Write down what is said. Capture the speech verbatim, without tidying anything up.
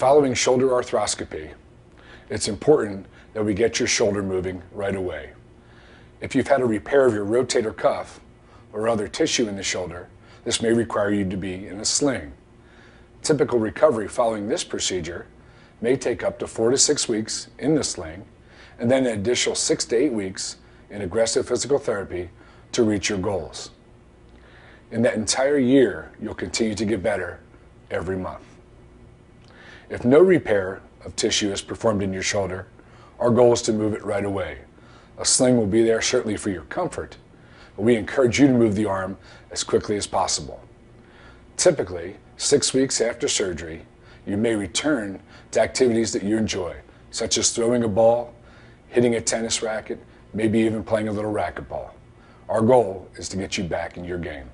Following shoulder arthroscopy, it's important that we get your shoulder moving right away. If you've had a repair of your rotator cuff or other tissue in the shoulder, this may require you to be in a sling. Typical recovery following this procedure may take up to four to six weeks in the sling and then an additional six to eight weeks in aggressive physical therapy to reach your goals. In that entire year, you'll continue to get better every month. If no repair of tissue is performed in your shoulder, our goal is to move it right away. A sling will be there certainly for your comfort, but we encourage you to move the arm as quickly as possible. Typically, six weeks after surgery, you may return to activities that you enjoy, such as throwing a ball, hitting a tennis racket, maybe even playing a little racquetball. Our goal is to get you back in your game.